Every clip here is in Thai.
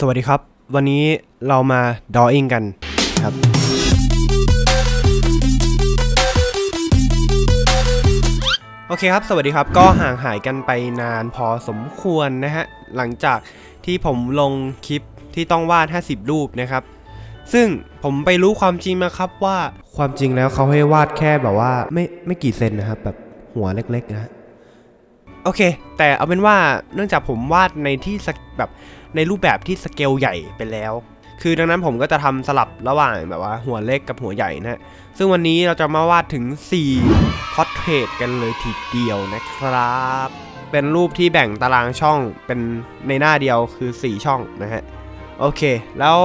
สวัสดีครับวันนี้เรามา drawing กันครับโอเคครับสวัสดีครับก็ห่างหายกันไปนานพอสมควรนะฮะหลังจากที่ผมลงคลิปที่ต้องวาด50รูปนะครับซึ่งผมไปรู้ความจริงมาครับว่าความจริงแล้วเขาให้วาดแค่แบบว่าไม่กี่เซนนะครับแบบหัวเล็กๆนะโอเคแต่เอาเป็นว่าเนื่องจากผมวาดในที่แบบในรูปแบบที่สเกลใหญ่ไปแล้วคือดังนั้นผมก็จะทำสลับระหว่างแบบว่าหัวเล็กกับหัวใหญ่นะซึ่งวันนี้เราจะมาวาดถึง4 Portrait กันเลยทีเดียวนะครับเป็นรูปที่แบ่งตารางช่องเป็นในหน้าเดียวคือ4ช่องนะฮะโอเคแล้ว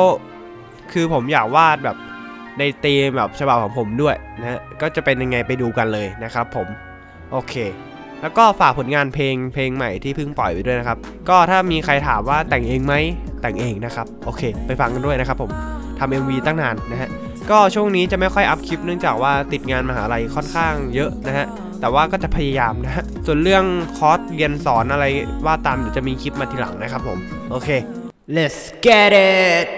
คือผมอยากวาดแบบในธีมแบบฉบับของผมด้วยนะฮะก็จะเป็นยังไงไปดูกันเลยนะครับผมโอเคแล้วก็ฝากผลงานเพลงใหม่ที่เพิ่งปล่อยไปด้วยนะครับก็ถ้ามีใครถามว่าแต่งเองไหมแต่งเองนะครับโอเคไปฟังกันด้วยนะครับผมทำ MV ตั้งนานนะฮะก็ช่วงนี้จะไม่ค่อยอัพคลิปเนื่องจากว่าติดงานมหาลัยค่อนข้างเยอะนะฮะแต่ว่าก็จะพยายามนะฮะส่วนเรื่องคอร์สเรียนสอนอะไรว่าตามเดี๋ยวจะมีคลิปมาทีหลังนะครับผมโอเค let's get it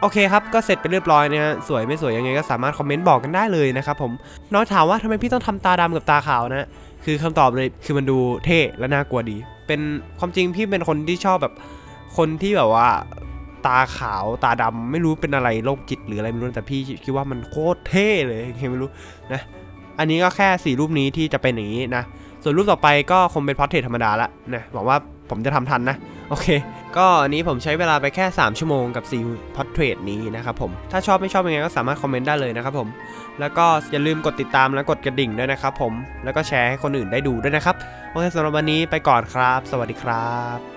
โอเคครับก็เสร็จไปเรียบร้อยนะฮะสวยไม่สวยยังไงก็สามารถคอมเมนต์บอกกันได้เลยนะครับผมน้องถามว่าทำไมพี่ต้องทำตาดำกับตาขาวนะคือคำตอบเลยคือมันดูเท่และน่ากลัวดีเป็นความจริงพี่เป็นคนที่ชอบแบบคนที่แบบว่าตาขาวตาดำไม่รู้เป็นอะไรโรคจิตหรืออะไรไม่รู้แต่พี่คิดว่ามันโคตรเท่เลยไม่รู้นะอันนี้ก็แค่4รูปนี้ที่จะเป็นอย่างนี้นะส่วนรูปต่อไปก็คงเป็นพอร์เทรตธรรมดาละนะหวังว่าผมจะทำทันนะโอเคก็อันนี้ผมใช้เวลาไปแค่3ชั่วโมงกับ4 Portrait นี้นะครับผมถ้าชอบไม่ชอบยังไงก็สามารถคอมเมนต์ได้เลยนะครับผมแล้วก็อย่าลืมกดติดตามและกดกระดิ่งด้วยนะครับผมแล้วก็แชร์ให้คนอื่นได้ดูด้วยนะครับโอเคสำหรับวันนี้ไปก่อนครับสวัสดีครับ